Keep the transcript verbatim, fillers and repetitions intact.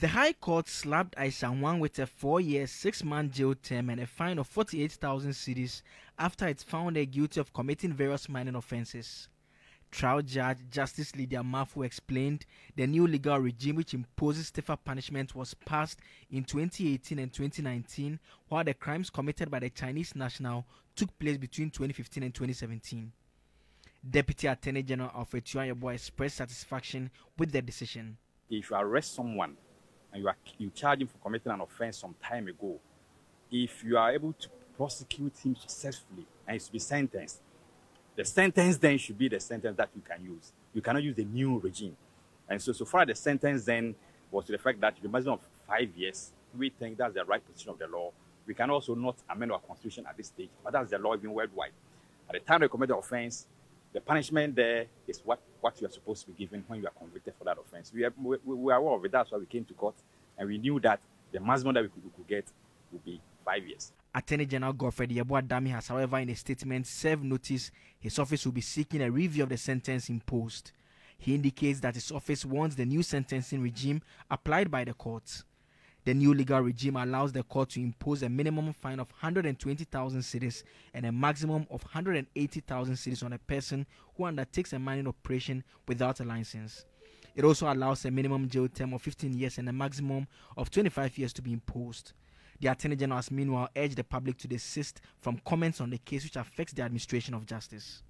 The High Court slapped Aisha Huang with a four year, six month jail term and a fine of forty-eight thousand cedis after it found her guilty of committing various minor offenses. Trial Judge Justice Lydia Mafu explained the new legal regime, which imposes stiffer punishment, was passed in twenty eighteen and twenty nineteen, while the crimes committed by the Chinese national took place between twenty fifteen and twenty seventeen. Deputy Attorney General Alfred Tuan Yeboah expressed satisfaction with the decision. If you arrest someone and you, are, you charge him for committing an offense some time ago, if you are able to prosecute him successfully and he's to be sentenced, the sentence then should be the sentence that you can use. You cannot use the new regime. And so, so far the sentence then was to the fact that the maximum of five years, we think that's the right position of the law. We can also not amend our constitution at this stage, but that's the law even worldwide. At the time they commit the offense, the punishment there is what, what you are supposed to be given when you are convicted for that offense. We are, we, we are aware of it. That's why we came to court, and we knew that the maximum that we could, we could get would be five years. Attorney General Godfred Yeboah Dame has, however, in a statement served notice his office will be seeking a review of the sentence imposed. He indicates that his office wants the new sentencing regime applied by the court. The new legal regime allows the court to impose a minimum fine of one hundred twenty thousand cedis and a maximum of one hundred eighty thousand cedis on a person who undertakes a mining operation without a license. It also allows a minimum jail term of fifteen years and a maximum of twenty-five years to be imposed. The Attorney General has meanwhile urged the public to desist from comments on the case, which affects the administration of justice.